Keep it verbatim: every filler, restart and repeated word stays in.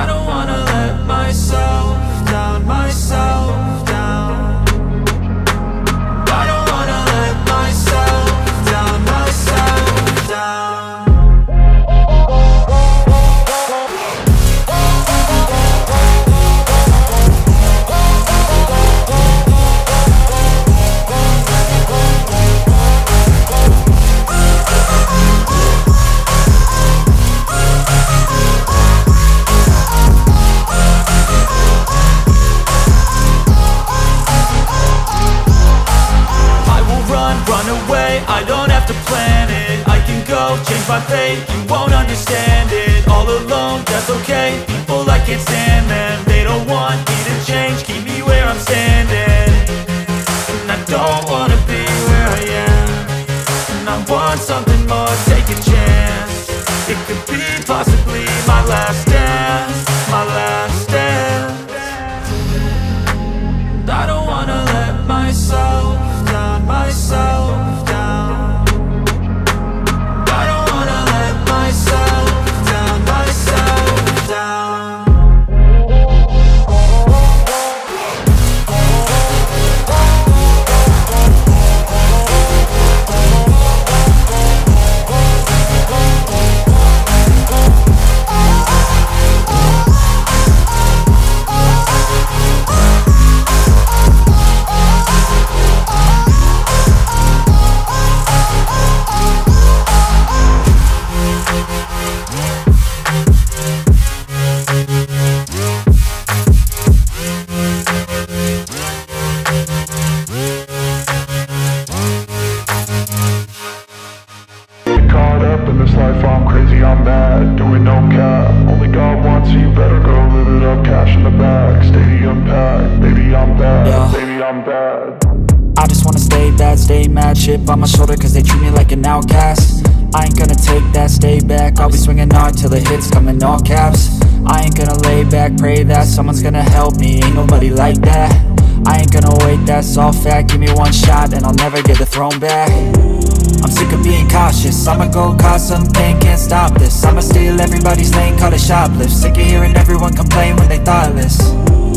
I don't wanna let myself down, myself down. I don't wanna let myself down, myself down. I don't have to plan it, I can go change my fate. You won't understand it, all alone, that's okay. People, I can't stand them, they don't want me to change, keep me where I'm standing. And I don't wanna be where I am, and I want something more, take a chance. It could be possibly my last dance, my last dance. And I don't wanna let myself down, myself. On my shoulder cause they treat me like an outcast. I ain't gonna take that, stay back. I'll be swinging hard till the hits come in all caps. I ain't gonna lay back, pray that someone's gonna help me, ain't nobody like that. I ain't gonna wait, that's all fact. Give me one shot and I'll never get the throne back. I'm sick of being cautious, I'ma go cause some pain, can't stop this. I'ma steal everybody's lane, call it shoplift. Sick of hearing everyone complain when they thoughtless.